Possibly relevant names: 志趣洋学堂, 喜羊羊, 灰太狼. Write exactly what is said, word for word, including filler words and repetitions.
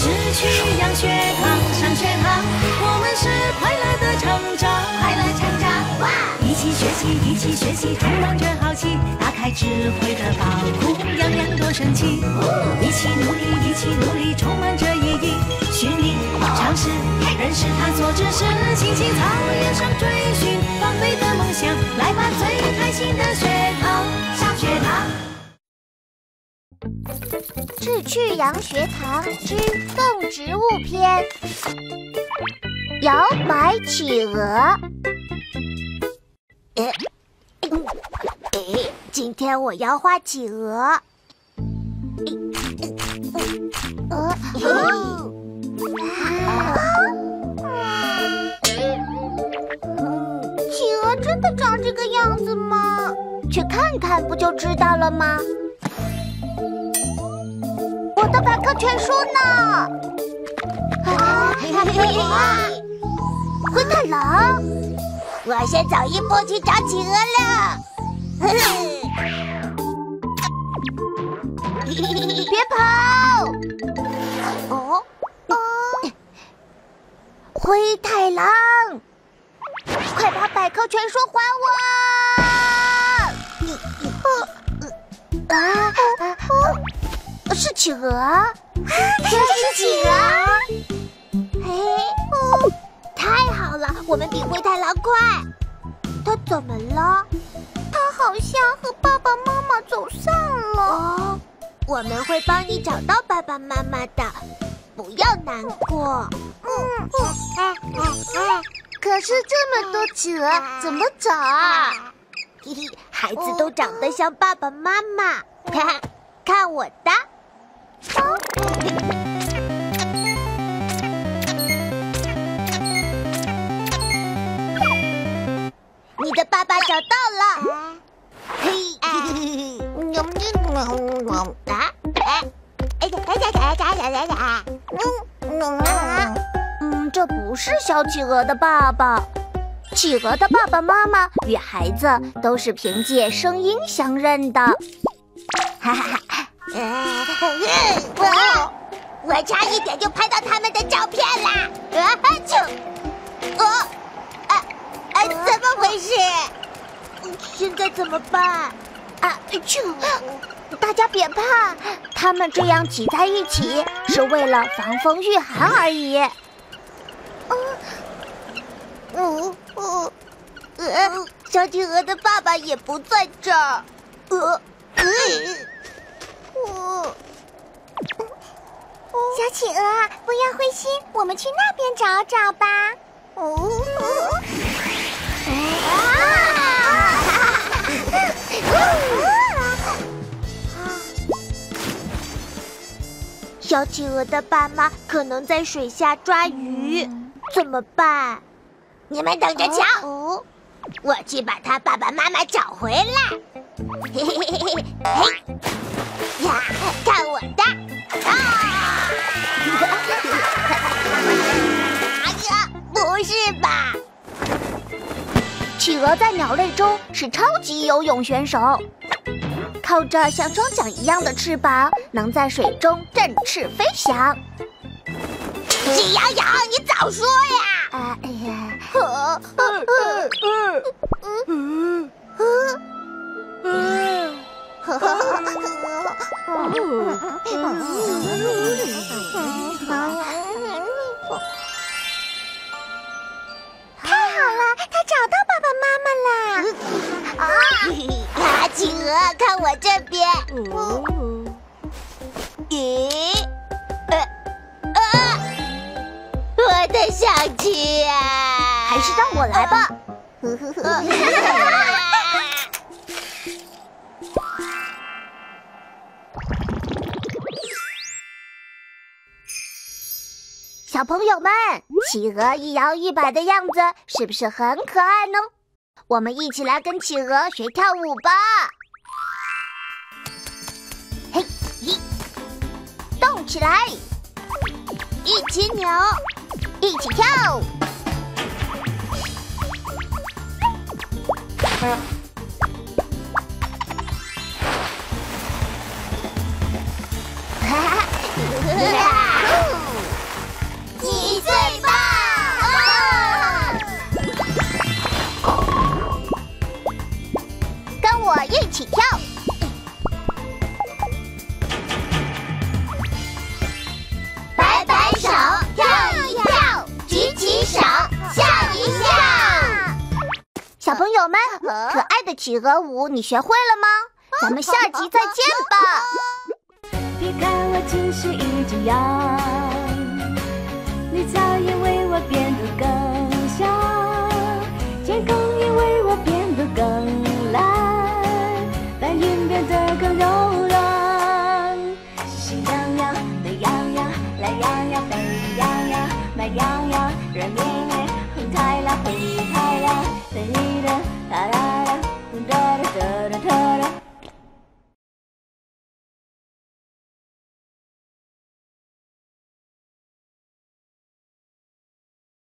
志趣洋学堂，上学堂，我们是快乐的成长，快乐成长哇！一起学习，一起学习，充满着好奇，打开智慧的宝库，样样多神奇。哦、一起努力，一起努力，充满着意义，寻觅、尝试、认识、探索知识，星星草原上追寻放飞的梦想，来吧，最开心的学堂，上学堂。 志趣洋学堂之动植物篇：摇摆企鹅。诶，诶，今天我要画企鹅。呃，哦，企鹅真的长这个样子吗？去看看不就知道了吗？ 我的百科全书呢？啊，灰太狼，我先走一步去找企鹅了。别跑！哦哦，灰太狼，快把百科全书还我！啊啊！ 是企鹅，真是企鹅！嘿，哦，太好了，我们比灰太狼快。它怎么了？它好像和爸爸妈妈走散了。哦，我们会帮你找到爸爸妈妈的，不要难过。嗯，哎哎哎！可是这么多企鹅怎么找啊？嘿嘿，孩子都长得像爸爸妈妈。哈哈，看我的。 你的爸爸找到了，嘿，啊，哎，哎，哎，哎，哎，哎，嗯，嗯，这不是小企鹅的爸爸。企鹅的爸爸妈妈与孩子都是凭借声音相认的，哈哈哈。 我我差一点就拍到他们的照片啦！啊就，哦，啊啊，怎么回事？现在怎么办？啊就，大家别怕，他们这样挤在一起是为了防风御寒而已。嗯嗯嗯，小企鹅的爸爸也不在这儿。呃，嗯。 小企鹅，不要灰心，我们去那边找找吧。哦，小企鹅的爸妈可能在水下抓鱼，怎么办？你们等着瞧，我去把他爸爸妈妈找回来。嘿嘿嘿嘿嘿。 呀，看我的！啊！哎呀，不是吧？企鹅在鸟类中是超级游泳选手，靠着像双桨一样的翅膀，能在水中振翅飞翔。喜羊羊，你早说呀！啊哎呀！嗯嗯嗯嗯嗯嗯。 太好了，他找到爸爸妈妈啦！啊，企鹅，看我这边。咦？呃啊！我的小企鹅，还是让我来吧。小朋友们，企鹅一摇一摆的样子是不是很可爱呢？我们一起来跟企鹅学跳舞吧！嘿，一，动起来，一起扭，一起跳。嗯小朋友们，可爱的企鹅舞你学会了吗？咱们下集再见吧！别看我只是一只羊，你早已为我变得更香，天空也为我变得更。